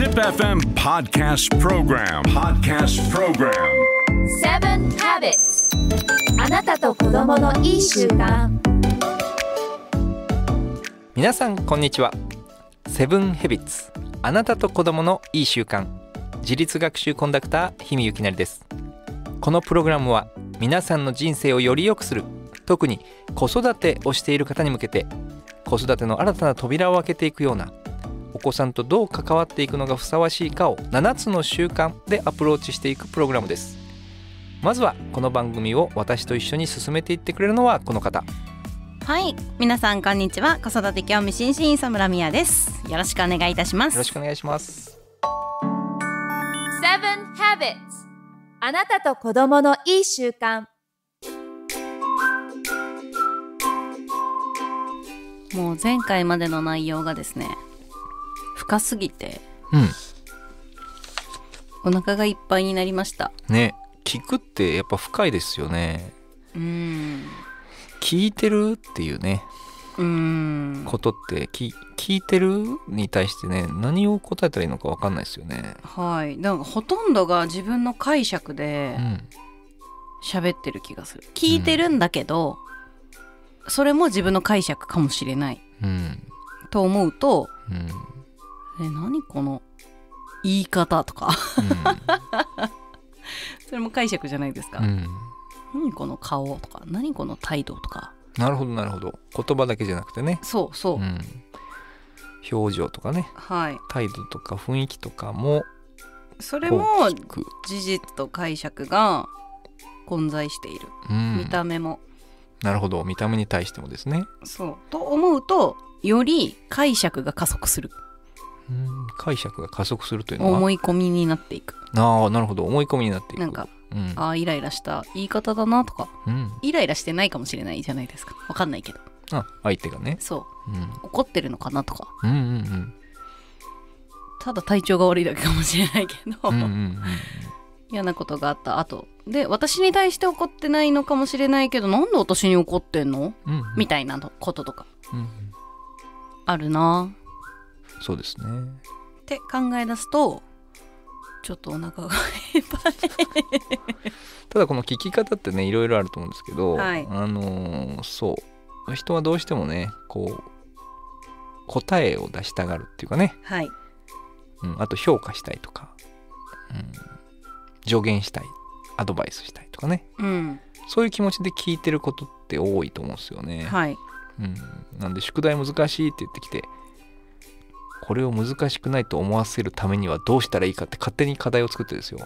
ZIPFM Podcast Program Seven Habits あなたと子供のいい習慣。皆さんこんにちは。Seven Habits あなたと子供のいい習慣、自律学習コンダクター氷見幸成です。このプログラムは皆さんの人生をより良くする、特に子育てをしている方に向けて、子育ての新たな扉を開けていくような、お子さんとどう関わっていくのがふさわしいかを7つの習慣でアプローチしていくプログラムです。まずはこの番組を私と一緒に進めていってくれるのはこの方。はい、皆さんこんにちは。子育て興味津々磯村美也です。よろしくお願いいたします。よろしくお願いします。Seven Habits あなたと子供のいい習慣。もう前回までの内容がですね、深すぎて、お腹がいっぱいになりましたね。聞くってやっぱ深いですよね。聞いてるっていうね、ことって聞いてるに対してね、何を答えたらいいのか分かんないですよね。はい、なんかほとんどが自分の解釈で喋ってる気がする。聞いてるんだけど、それも自分の解釈かもしれない、と思うと、何この言い方とかそれも解釈じゃないですか、何この顔とか、何この態度とか。なるほどなるほど、言葉だけじゃなくてね。そうそう、表情とかね、態度とか雰囲気とかも、それも事実と解釈が混在している、見た目も。なるほど、見た目に対してもですね。そうと思うと、より解釈が加速する。解釈が加速するというのは思い込みになっていく。ああ、なるほど、思い込みになっていく。なんか、ああイライラした言い方だなとか、イライラしてないかもしれないじゃないですか、わかんないけど。あ、相手がね。そう、怒ってるのかなとか、ただ体調が悪いだけかもしれないけど、嫌なことがあった後で、私に対して怒ってないのかもしれないけど、なんで私に怒ってんの、みたいなこととか、あるな。そうですね。って考え出すと、ちょっとお腹がいっぱいただこの聞き方ってね、いろいろあると思うんですけど、そう、人はどうしてもね、こう答えを出したがるっていうかね、あと評価したいとか、助言したい、アドバイスしたいとかね、そういう気持ちで聞いてることって多いと思うんですよね。なんで宿題難しいって言ってきて、これを難しくないと思わせるためにはどうしたらいいかって勝手に課題を作ってですよ。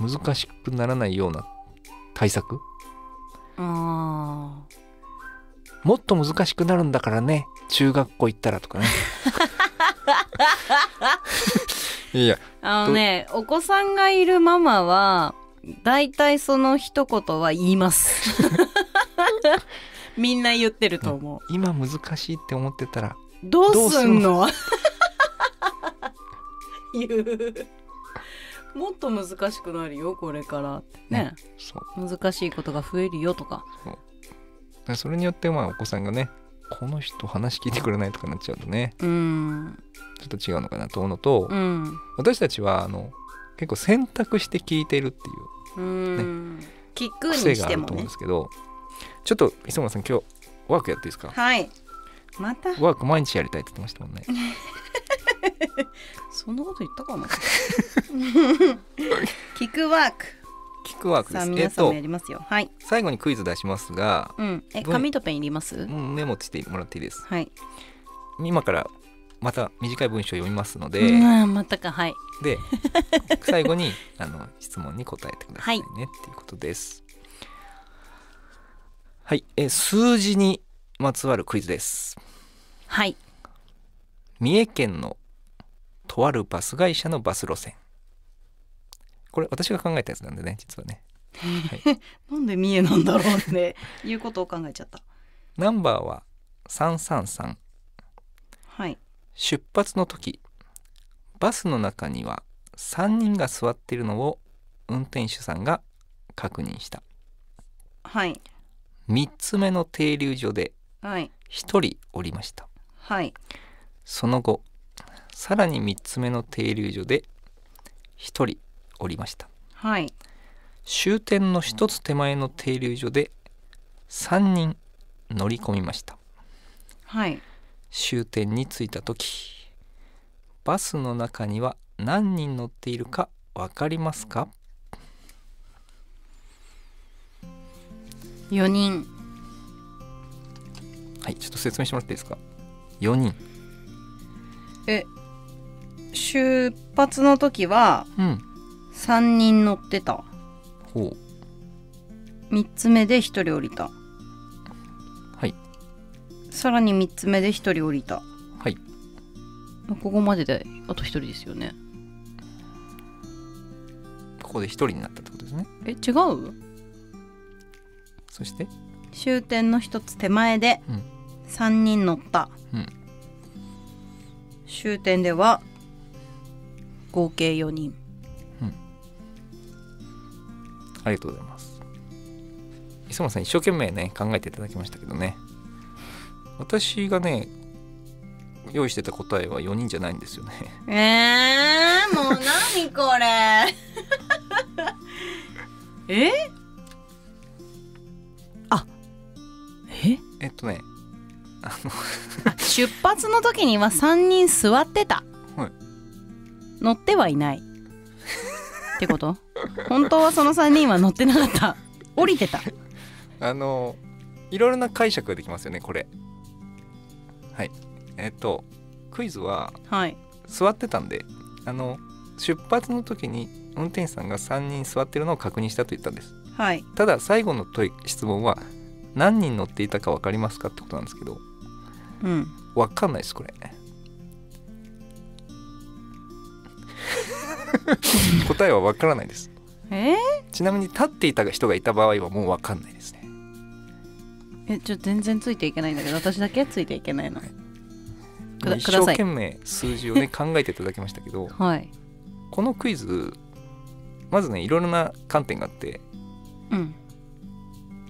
難しくならないような対策。もっと難しくなるんだからね、中学校行ったらとかねいや、あのね、お子さんがいるママはだいたいその一言は言いますみんな言ってると思う。今難しいって思ってたらどうすんの言う。もっと難しくなるよこれからってね、難しいことが増えるよとか。それによってお子さんがね、この人話聞いてくれないとかなっちゃうとね、ちょっと違うのかなと思うのと、私たちは結構選択して聞いているっていう聞くにしてもね、癖があると思うんですけど、ちょっと磯村さん今日ワークやっていいですか。またワーク毎日やりたいって言ってましたもんねそんなこと言ったかな聞くワーク、聞くワークです。さあ皆さんもやりますよ。最後にクイズ出しますが、紙とペンいります？メモしてもらっていいです。今からまた短い文章を読みますので、またか。で最後に質問に答えてくださいね、っていうことです。数字にまつわるクイズです。三重県のとあるバス会社のバス路線、これ私が考えたやつなんでね、実はね、なんで三重なんだろうっていうことを考えちゃった。ナンバーは333。出発の時、バスの中には3人が座っているのを運転手さんが確認した。3つ目の停留所で1人降りました。その後さらに3つ目の停留所で1人降りました、はい、終点の1つ手前の停留所で3人乗り込みました、はい、終点に着いた時、バスの中には何人乗っているかわかりますか？4人。はい、ちょっと説明してもらっていいですか？4人。出発の時は3人乗ってた、うん、ほう。3つ目で1人降りた。はい。さらに3つ目で1人降りた。はい。ここまでであと1人ですよね。ここで1人になったってことですね。違う？そして終点の1つ手前で3人乗った、うんうん、終点では合計4人、うん、ありがとうございます。磯村さん一生懸命ね考えていただきましたけどね、私がね用意してた答えは4人じゃないんですよね。もう何これ出発の時には3人座ってた、はい、乗ってはいないってこと？本当はその3人は乗ってなかった、降りてた。いろいろな解釈ができますよねこれ。はい、クイズは、はい、座ってたんで、出発の時に運転手さんが3人座ってるのを確認したと言ったんです、はい、ただ最後の質問は何人乗っていたか分かりますかってことなんですけど、うん、分かんないですこれ答えは分からないです、ちなみに立っていた人がいた場合はもう分かんないですね。ちょっと全然ついていけないんだけど、私だけついていけないの、はい、一生懸命数字をね考えていただきましたけど、はい、このクイズまずねいろいろな観点があって、うん、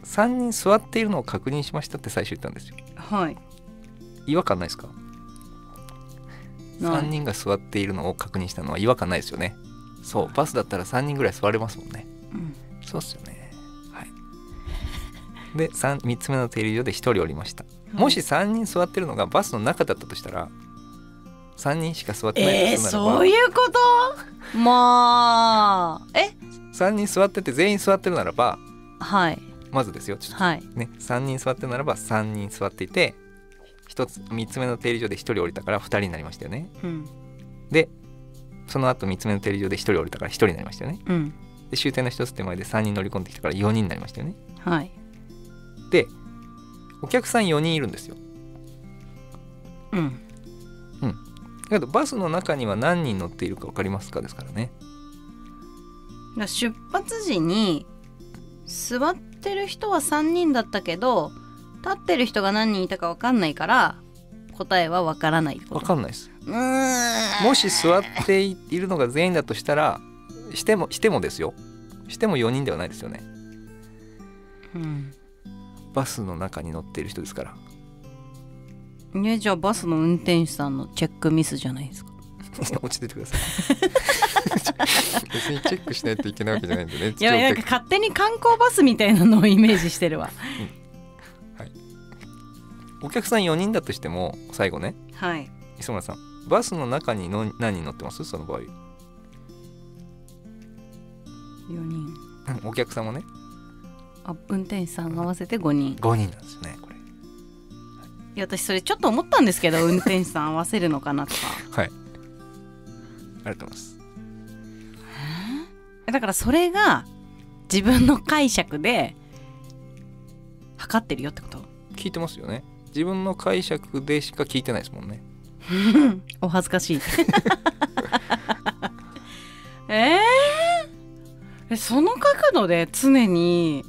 3人座っているのを確認しましたって最初言ったんですよ、はい、違和感ないですか？3人が座っているのを確認したのは違和感ないですよね。そう、バスだったら3人ぐらい座れますもんね、うん、そうっすよね、はい、で 3つ目の停留所で1人降りました、はい、もし3人座ってるのがバスの中だったとしたら3人しか座ってないとするならば、そういうこともう3人座ってて全員座ってるならば、はい、まずですよ、ちょっと、はいね、3人座ってるならば3人座っていて3つ目の停留所で1人降りたから2人になりましたよね、うん、でその後3つ目の停留所で1人降りたから1人になりましたよね、うん、で終点の1つ手前で3人乗り込んできたから4人になりましたよね、はい、でお客さん4人いるんですよ、うんうん、だけどバスの中には何人乗っているか分かりますかですからね。出発時に座ってる人は3人だったけど立ってる人が何人いたか分かんないから答えは分からない。分かんないです。もし座っているのが全員だとしたらしてもですよ、しても4人ではないですよね、うん、バスの中に乗っている人ですから。じゃあバスの運転手さんのチェックミスじゃないですか落ちててください別にチェックしないといけないわけじゃないんでねいやなんか勝手に観光バスみたいなのをイメージしてるわ、うん、はい、お客さん4人だとしても最後ね、はい、磯村さんバスの中に何人乗ってます？その場合4人、お客さんもね、あ、運転手さん合わせて5人、5人なんですよねこれ、はい、いや私それちょっと思ったんですけど運転手さん合わせるのかなとかはい、ありがとうございます。だからそれが自分の解釈で測ってるよってこと？聞いてますよね。自分の解釈でしか聞いてないですもんねお恥ずかしいその角度で常に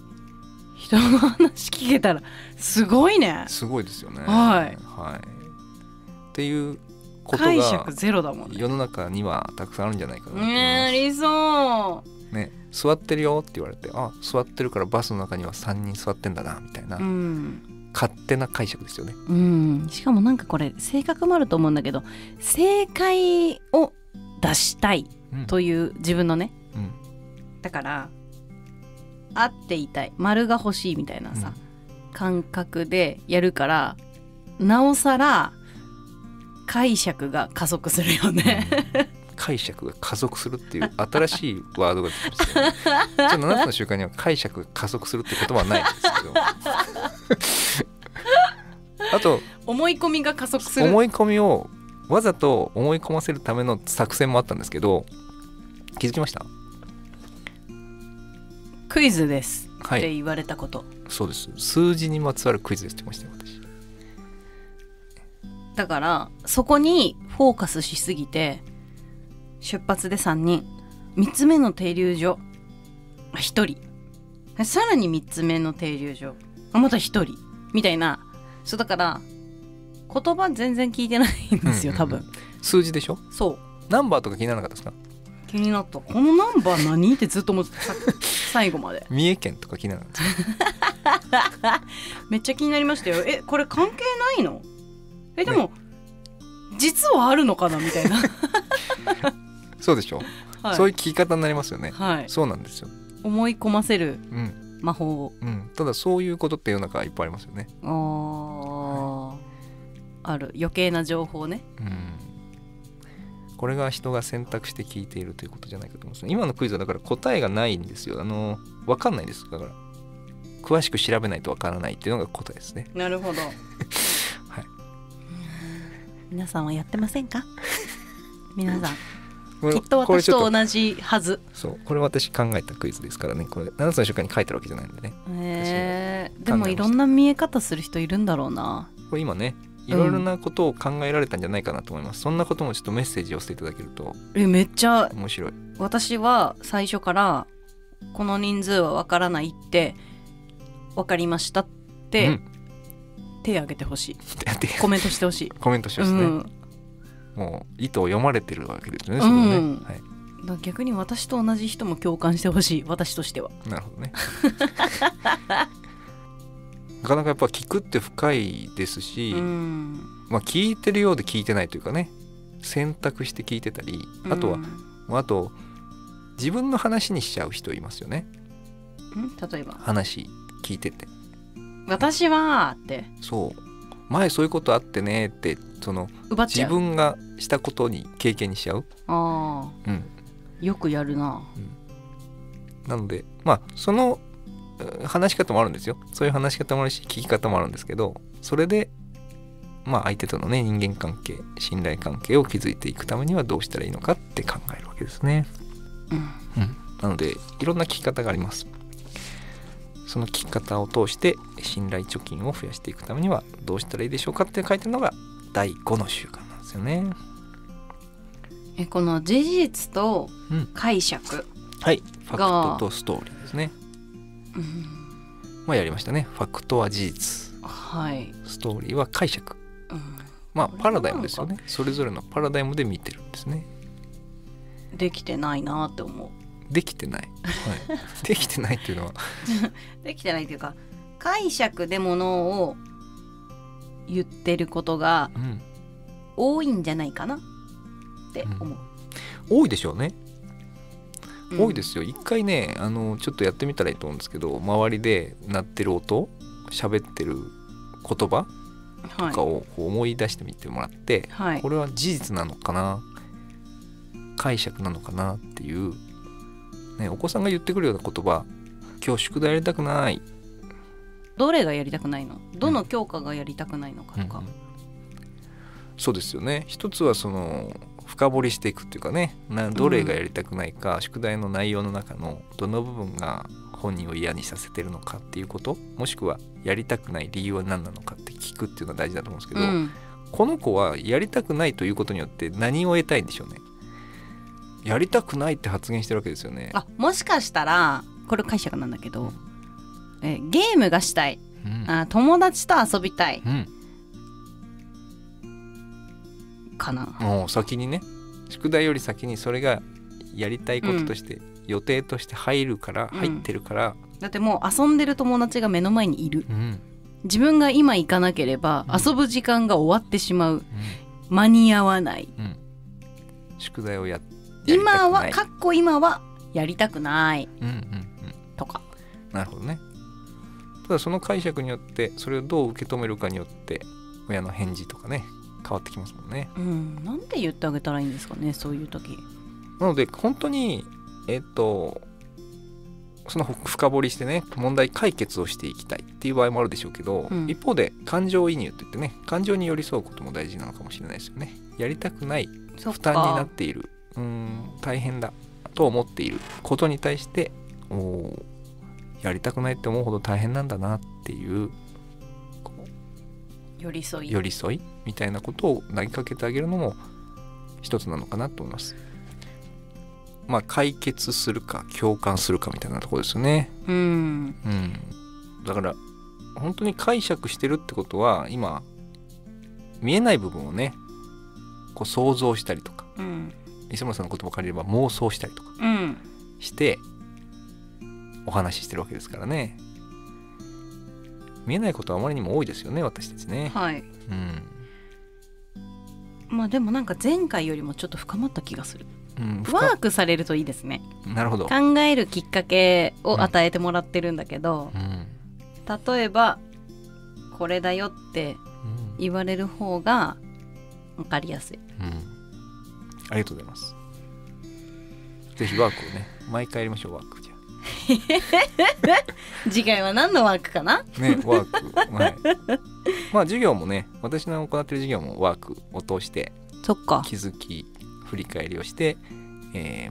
人の話聞けたらすごいね。すごいですよね、はい、はい、っていう解釈ゼロだもんね。世の中にはたくさんあるんじゃないかなと思います。ありそうね。座ってるよって言われて、あ、座ってるからバスの中には3人座ってんだなみたいな、うん、勝手な解釈ですよね。うん、しかもなんかこれ性格もあると思うんだけど、正解を出したいという自分のね、うん、だから合っていたい、丸が欲しいみたいなさ、うん、感覚でやるから、なおさら解釈が加速するよね、うん解釈が加速するっていう新しいワードが出てきましたよね。7つの習慣には解釈が加速するって言葉はないんですけどあと思い込みが加速する、思い込みをわざと思い込ませるための作戦もあったんですけど、気づきました？クイズですって言われたこと、はい、そうです。数字にまつわるクイズですって言いましたよ、私。だからそこにフォーカスしすぎて、出発で3人、3つ目の停留所1人、さらに3つ目の停留所また1人みたいな。そうだから言葉全然聞いてないんですよ、多分。数字でしょ。そう、ナンバーとか気にならなかったですか？気になった。このナンバー何ってずっと思ってた最後まで。三重県とか気にならなかっためっちゃ気になりましたよ。え、これ関係ないの？え、でも、ね、実はあるのかなみたいなそうでしょ、はい、そういう聞き方になりますよね、はい、そうなんですよ。思い込ませる魔法を、うんうん、ただそういうことって世の中いっぱいありますよね。あ、はい、ある余計な情報ね、うん、これが人が選択して聞いているということじゃないかと思うんです。今のクイズはだから答えがないんですよ。分かんないです。だから詳しく調べないと分からないっていうのが答えですね。なるほど、はい、皆さんはやってませんか皆さんきっと私と同じはず。そう、これ私考えたクイズですからね。これ7つの習慣に書いてあるわけじゃないんでね。でもいろんな見え方する人いるんだろうな。これ今ね、いろいろなことを考えられたんじゃないかなと思います、うん、そんなこともちょっとメッセージをしていただけるとめっちゃ面白い。私は最初からこの人数はわからないって、わかりましたって、うん、手挙げてほしいコメントしてほしいコメントしてほしいね、うん、もう意図を読まれてるわけですよね、うん、それね、はい、だから逆に私と同じ人も共感してほしい、私としては。なるほどねなかなかやっぱ聞くって深いですし、まあ聞いてるようで聞いてないというかね、選択して聞いてたり、あとはあと自分の話にしちゃう人いますよね。例えば話聞いてて私はってそう前そういうことあってねって、その自分がしたことに経験にしちゃう。ああ、うん、よくやるな、うん、なのでまあその話し方もあるんですよ。そういう話し方もあるし聞き方もあるんですけど、それでまあ相手とのね、人間関係、信頼関係を築いていくためにはどうしたらいいのかって考えるわけですね、うんうん、なのでいろんな聞き方があります。その聞き方を通して信頼貯金を増やしていくためにはどうしたらいいでしょうかって書いてるのが第5の習慣なんですよね。この事実と解釈、うん、はい、ファクトとストーリーですね、うん、まあやりましたね。ファクトは事実、はい、ストーリーは解釈、うん、まあパラダイムですよね。それぞれのパラダイムで見てるんですね。できてないなって思う。できてない、はい、できてないっていうのはできてないっていうか、解釈でものを言ってることが多いんじゃないかなって思う、うん、多いでしょうね、うん、多いですよ。一回ね、ちょっとやってみたらいいと思うんですけど、周りで鳴ってる音、喋ってる言葉とかをこう思い出してみてもらって、はい、これは事実なのかな、解釈なのかなっていうね、お子さんが言ってくるような言葉、今日宿題やりたくない、どれがやりたくないの、どの教科がやりたくないのかとか、うんうん、そうですよね。一つはその深掘りしていくっていうかね、どれがやりたくないか、うん、宿題の内容の中のどの部分が本人を嫌にさせてるのかっていうこと、もしくはやりたくない理由は何なのかって聞くっていうのは大事だと思うんですけど、うん、この子はやりたくないということによって何を得たいんでしょうね。やりたくないって発言してるわけですよね。あ、もしかしたらこれ解釈なんだけど、ゲームがしたい、うん、あ、友達と遊びたい、うん、かな。もう先にね、宿題より先にそれがやりたいこととして、うん、予定として入ってるから、うん、だってもう遊んでる友達が目の前にいる、うん、自分が今行かなければ遊ぶ時間が終わってしまう、うん、間に合わない、うん、宿題をやりたくない、今はかっこ今はやりたくない、うんうんうん、とか。なるほどね。ただその解釈によってそれをどう受け止めるかによって親の返事とかね変わってきますもんね、うん、なんて言ってあげたらいいんですかね、そういう時。なので本当にその深掘りしてね問題解決をしていきたいっていう場合もあるでしょうけど、うん、一方で感情移入って言ってね感情に寄り添うことも大事なのかもしれないですよね。やりたくない、負担になっている、大変だと思っていることに対してやりたくないって思うほど大変なんだなっていう寄り添いみたいなことを投げかけてあげるのも一つなのかなと思います。まあ解決するか共感するかみたいなところですよね。だから本当に解釈してるってことは今見えない部分をねこう想像したりとか、磯村さんの言葉を借りれば妄想したりとかしてお話ししてるわけですからね。見えないことはあまりにも多いですよね、私たちね。はい、まあでもなんか前回よりもちょっと深まった気がする。ワークされるといいですね。なるほど。考えるきっかけを与えてもらってるんだけど、例えばこれだよって言われる方が分かりやすい、ありがとうございます。ぜひワークをね毎回やりましょう。ワークじゃ次回は何のワークかな、ね、ワーク、はい、まあ授業もね私の行ってる授業もワークを通して気づき振り返りをして、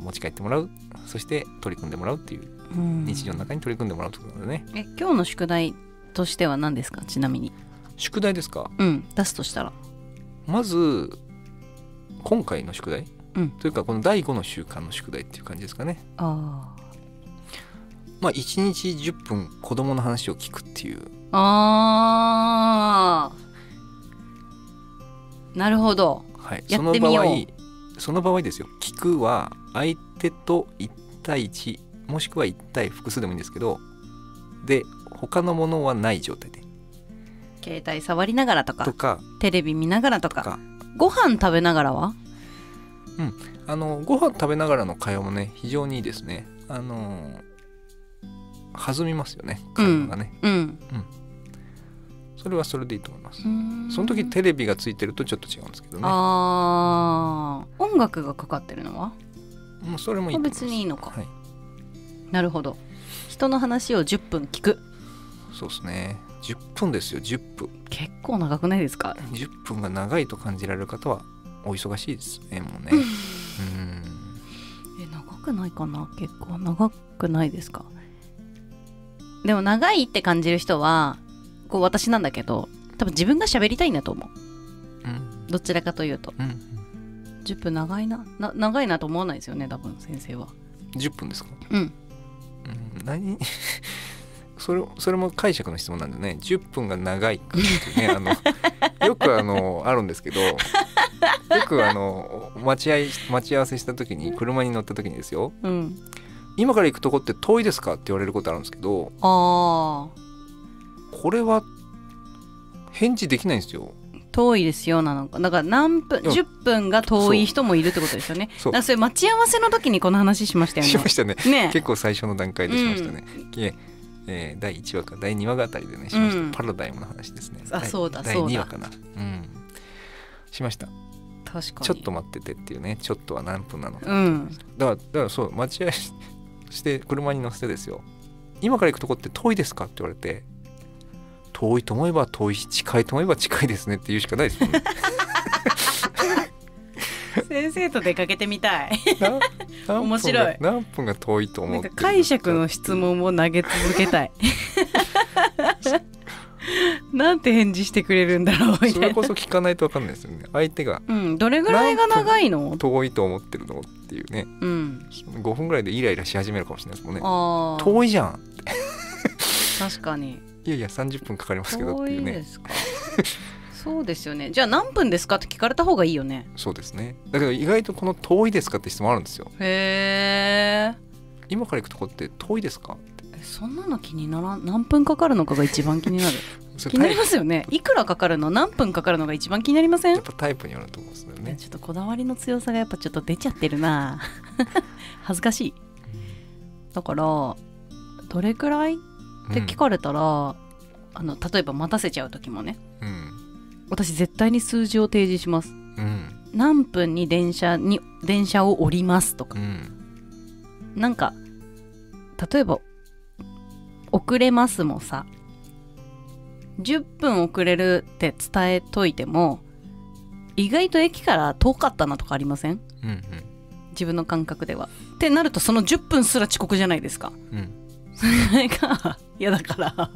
持ち帰ってもらう、そして取り組んでもらうっていう、日常の中に取り組んでもらうってことだね。今日の宿題としては何ですか、ちなみに。宿題ですか、出すとしたらまず今回の宿題、というかこの第5の習慣の宿題っていう感じですかね。まあ1日10分子供の話を聞くっていう。なるほど、はい、やってみよう。その場合ですよ。聞くは相手と1対1もしくは1対複数でもいいんですけど、で他のものはない状態で携帯触りながらとかテレビ見ながらとかご飯食べながらは、ご飯食べながらの会話もね非常にいいですね。弾みますよね会話がね。それはそれでいいと思います。その時テレビがついてるとちょっと違うんですけどね。音楽がかかってるのはもうそれもいいと思います。別にいいのか、はい、なるほど。人の話を10分聞く。そうですね、10分ですよ。10分、結構長くないですか。10分が長いと感じられる方はお忙しいですね、もうね。長くないかな。結構長くないですか。でも長いって感じる人はこう私なんだけど、多分自分が喋りたいんだと思う、どちらかというと、10分長いな長いなと思わないですよね、多分先生は。10分ですか。何それも解釈の質問なんでね。10分が長いかっていうねよくあるんですけど、よく待ち合わせした時に車に乗った時にですよ、今から行くとこって遠いですかって言われることあるんですけど、これは返事できないんですよ。遠いですよなのか。だから何分、10分が遠い人もいるってことですよね。だからそれ待ち合わせの時にこの話しましたよね。しましたね。結構最初の段階でしましたね。第1話か第2話あたりでねしました。パラダイムの話ですね。そうだそうだ。第2話かな。しました。確かに。ちょっと待っててっていうね。ちょっとは何分なのか。だからそう待ち合わせして車に乗せてですよ。今から行くとこって遠いですかって言われて。遠いと思えば遠いし近いと思えば近いですねって言うしかないですもんね。先生と出かけてみたい。面白い。何分が遠いと思うっていう解釈の質問を投げ続けたい。なんて返事してくれるんだろうみたいな。それこそ聞かないと分かんないですよね、相手が。どれぐらいが長いの、遠いと思ってるのっていうね。5分ぐらいでイライラし始めるかもしれないですもんね。遠いじゃんって。確かに。いやいや30分かかりますけどっていうね。そうですよね。じゃあ何分ですかって聞かれた方がいいよね。そうですね。だけど意外とこの遠いですかって質問あるんですよ。今から行くとこって遠いですかって。そんなの気にならん。何分かかるのかが一番気になる気になりますよね。いくらかかるの、何分かかるのが一番気になりません？やっぱタイプによると思うんですよね。ちょっとこだわりの強さがやっぱちょっと出ちゃってるな恥ずかしい。だからどれくらいって聞かれたら、例えば待たせちゃう時もね、私絶対に数字を提示します。何分に電車を降りますとか、なんか例えば遅れますもさ、10分遅れるって伝えといても意外と駅から遠かったなとかありません？自分の感覚では。ってなるとその10分すら遅刻じゃないですか。それが嫌だか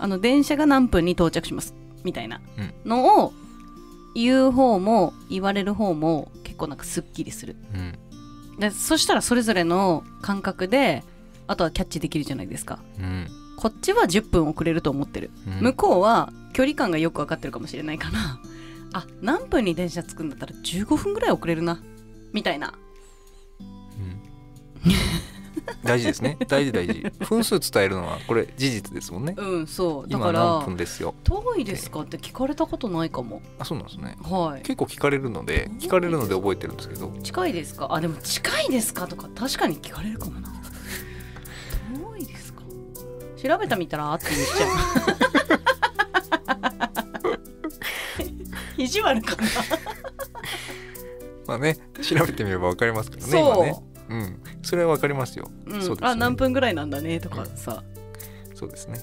ら電車が何分に到着しますみたいなのを言う方も言われる方も結構なんかすっきりする。でそしたらそれぞれの感覚であとはキャッチできるじゃないですか。こっちは10分遅れると思ってる、向こうは距離感がよく分かってるかもしれないから、あ、何分に電車着くんだったら15分ぐらい遅れるなみたいな、大事ですね。大事分数伝えるのはこれ事実ですもんね。そうだから今何分ですよ、遠いですかって聞かれたことないかも。あ、そうなんですね。はい、結構聞かれるので覚えてるんですけど、近いですか、あ、でも近いですかとか確かに聞かれるかもな。遠いですか、調べたみたらって言っちゃう意地悪かなまあね、調べてみれば分かりますからね。そう今ね、それは分かりますよ。あ、何分ぐらいなんだねとかさ、そうですね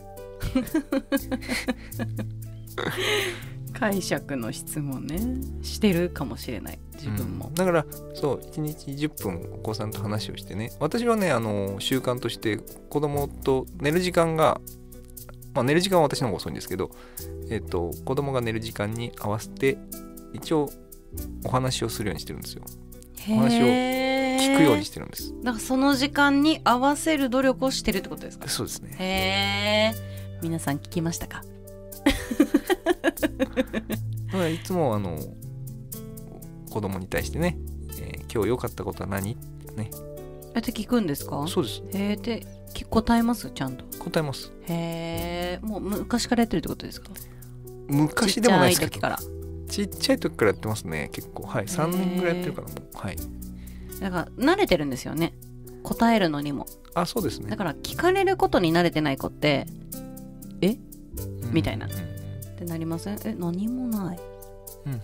解釈の質問ねしてるかもしれない自分も。だからそう1日10分お子さんと話をしてね、私はね習慣として子供と寝る時間が、寝る時間は私の方が遅いんですけど、子供が寝る時間に合わせて一応お話をするようにしてるんですよ。お話を聞くようにしてるんです。だからその時間に合わせる努力をしてるってことですか。そうですね。へえ、皆さん聞きましたかいつも子供に対してね、今日良かったことは何ってねって聞くんですか。そうです。へえ、で答えます？ちゃんと答えます。へえ、もう昔からやってるってことですか。昔でもないですけど、ちっちゃい時からやってますね。結構はい、3年ぐらいやってるからもうはい、だから慣れてるんですよね、答えるのにも。あ、そうですね。だから聞かれることに慣れてない子ってえみたいなってなりません？何もない、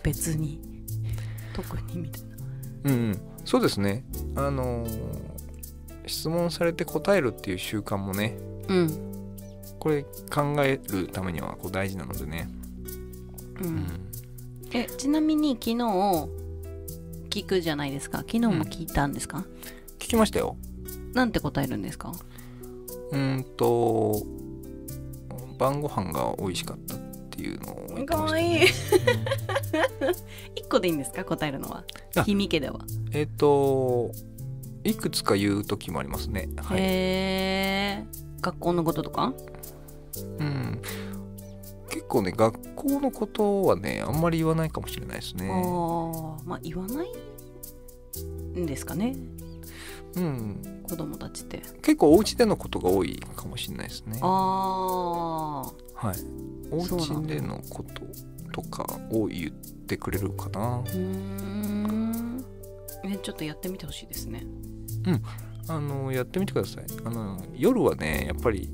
別に特にみたいな。そうですね。質問されて答えるっていう習慣もね、これ考えるためにはこう大事なのでね。ちなみに昨日聞くじゃないですか。昨日も聞いたんですか。聞きましたよ。なんて答えるんですか。晩ご飯が美味しかったっていうのを言ってましたね。かわいい1個でいいんですか、答えるのは。ひみけではいくつか言う時もありますね。へー、学校のこととか。結構ね、学校のことはねあんまり言わないかもしれないですね。まあ言わないんですかね。子供たちって結構お家でのことが多いかもしれないですね。はい、お家でのこととかを言ってくれるかな。ちょっとやってみてほしいですね。やってみてください。夜はねやっぱり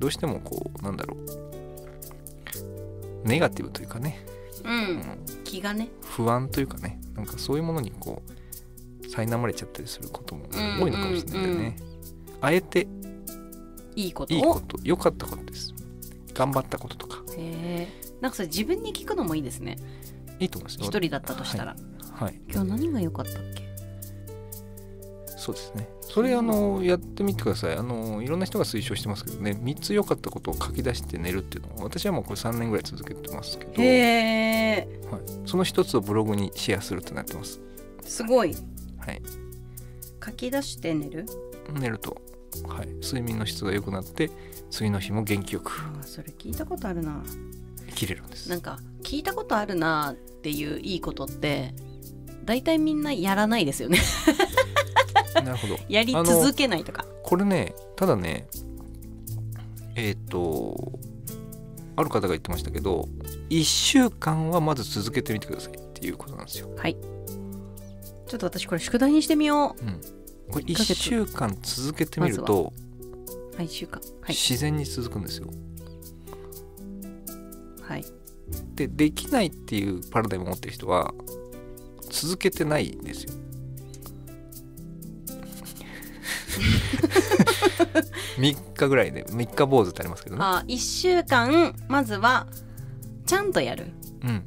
どうしてもこうなんだろう、ネガティブというかね、気がね、不安というかね、なんかそういうものにこう苛まれちゃったりすることも多いのかもしれないんでね、あえていいことを、良かったことです、頑張ったこととか。へえ、なんかそれ自分に聞くのもいいですね。いいと思いますよ。一人だったとしたら、今日何が良かったっけ。そうですね。それやってみてください。いろんな人が推奨してますけどね、3つ良かったことを書き出して寝るっていうのを私はもうこれ3年ぐらい続けてますけど、その1つをブログにシェアするってなってます。すごい。はい、書き出して寝ると、睡眠の質が良くなって次の日も元気よく。それ聞いたことあるな。切れるんです。なんか聞いたことあるなっていういいことって大体みんなやらないですよねやり続けないとか。これね、ただね、ある方が言ってましたけど、1週間はまず続けてみてくださいっていうことなんですよ。はい、ちょっと私これ宿題にしてみよう、うん、これ1週間続けてみると、まずは1週間、はい、自然に続くんですよ。はい、できないっていうパラダイムを持ってる人は続けてないんですよ。3日ぐらいで、3日坊主ってありますけどね。あ、1週間まずはちゃんとやる、うん、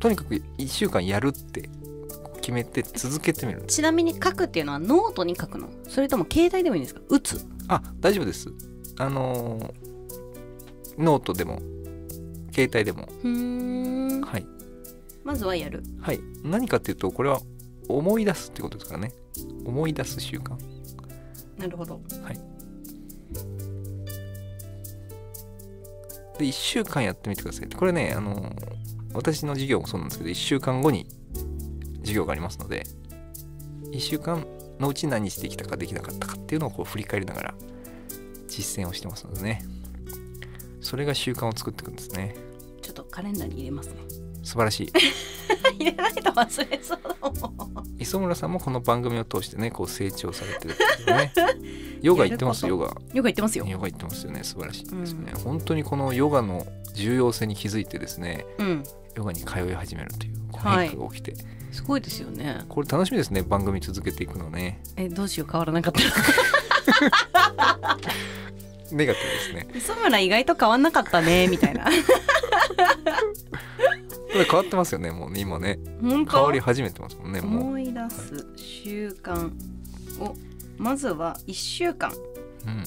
とにかく1週間やるって決めて続けてみる。ちなみに書くっていうのはノートに書くの、それとも携帯でもいいんですか？打つ？あ、大丈夫です。ノートでも携帯でも、はい、まずはやる。はい、何かっていうと、これは思い出すってことですからね。思い出す習慣。なるほど。はい。で、1週間やってみてください。これね、私の授業もそうなんですけど、1週間後に授業がありますので、1週間のうち何してきたかできなかったかっていうのをこう振り返りながら実践をしてますのでね。それが習慣を作っていくんですね。ちょっとカレンダーに入れますね。素晴らしい。入れないと忘れそうだもん。磯村さんもこの番組を通してね、こう成長されてるんですよね。ヨガ行ってますよ。ヨガ行ってますよ。ヨガ行ってますよね。素晴らしいですよね、うん。本当にこのヨガの重要性に気づいてですね、うん、ヨガに通い始めるという変化が起きて、はい、すごいですよね。これ楽しみですね。番組続けていくのね。どうしよう、変わらなかった。ネガティブですね。磯村意外と変わんなかったねみたいな。変わってますよね。もう今ね、変わり始めてますもんね。もう思い出す習慣をまずは1週間、うん、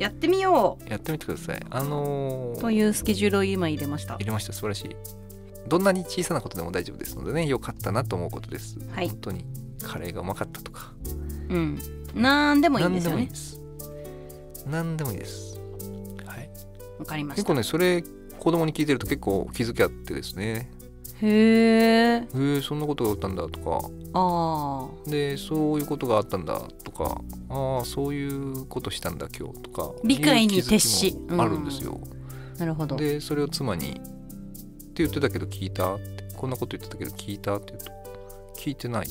やってみよう。やってみてください。というスケジュールを今入れました。入れました。素晴らしい。どんなに小さなことでも大丈夫ですのでね、良かったなと思うことです。はい、本当にカレーがうまかったとか、うん、なんでもいいんですよね。何でもいいです。はい。わかりました。結構ね、それ子供に聞いてると結構気づきあってですね。へえ。そんなことがあったんだとか。ああ。で、そういうことがあったんだとか、ああ、そういうことしたんだ今日とか。理解に徹し。あるんですよ。なるほど。で、それを妻にって言ってたけど聞いたって、こんなこと言ってたけど聞いたって言うと、聞いてない。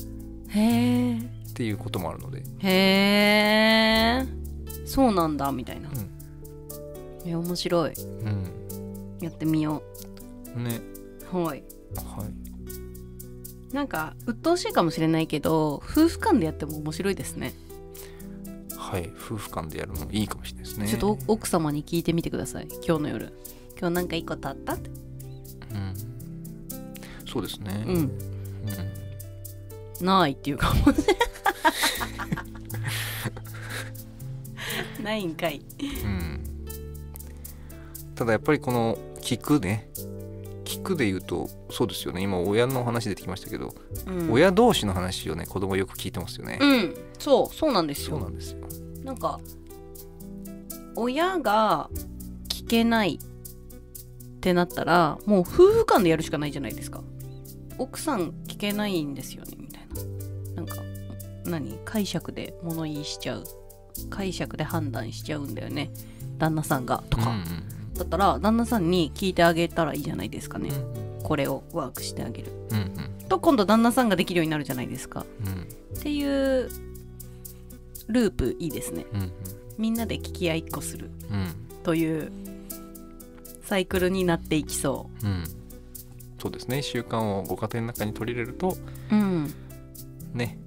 へえ。っていうこともあるので。へえ。そうなんだみたいな、うん、面白い、うん、やってみようね。はい、はい、なんか鬱陶しいかもしれないけど夫婦間でやっても面白いですね。はい、夫婦間でやるのいいかもしれないですね。ちょっと奥様に聞いてみてください。今日の夜、今日なんかいいことあったって、うん、そうですね、うん、うん、ないっていうかもね。ないんかい、うん、ただやっぱりこの聞くね、聞くで言うとそうですよね。今親の話出てきましたけど、うん、親同士の話をね、子供よく聞いてますよね、うん、そうなんですよ。そうなんですよ。なんか親が聞けないってなったらもう夫婦間でやるしかないじゃないですか。奥さん聞けないんですよねみたいな、なんか何解釈で物言いしちゃう、解釈で判断しちゃうんだよね旦那さんがとか、うんうん、だったら旦那さんに聞いてあげたらいいじゃないですかね、うん、これをワークしてあげる、うんうん、と今度旦那さんができるようになるじゃないですか、うん、っていうループいいですね、うんうん、みんなで聞き合いっこする、うん、というサイクルになっていきそう、うん、そうですね。習慣をご家庭の中に取り入れると、うん、ね、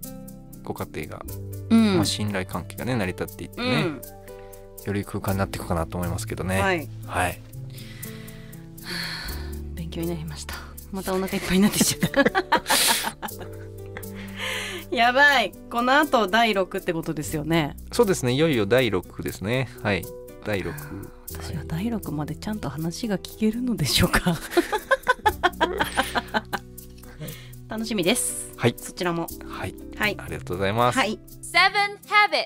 ご家庭が、うん、まあ、信頼関係がね成り立っていってね、うん、より空間になっていくかなと思いますけどね。はい、はい、勉強になりました。またお腹いっぱいになってきちゃった。やばい、このあと第6ってことですよね。そうですね、いよいよ第6ですね。はい、第6。私は第6までちゃんと話が聞けるのでしょうか。楽しみです。はい。そちらも。はい。はい。ありがとうございます。はい。Seven Habits。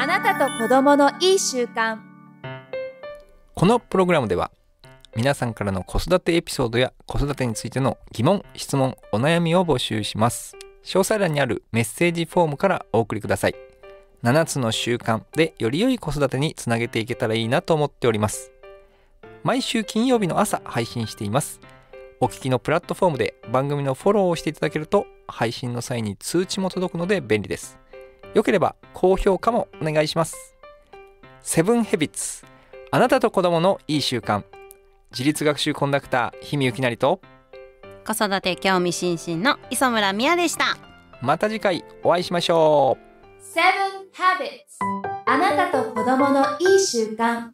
あなたと子供のいい習慣。このプログラムでは、皆さんからの子育てエピソードや子育てについての疑問、質問、お悩みを募集します。詳細欄にあるメッセージフォームからお送りください。7つの習慣でより良い子育てにつなげていけたらいいなと思っております。毎週金曜日の朝配信しています。お聞きのプラットフォームで番組のフォローをしていただけると配信の際に通知も届くので便利です。よければ高評価もお願いします。Seven Habits、あなたと子どものいい習慣。自律学習コンダクター氷見ゆきなりと子育て興味津々の磯村美也でした。また次回お会いしましょう。Seven Habits、あなたと子どものいい習慣。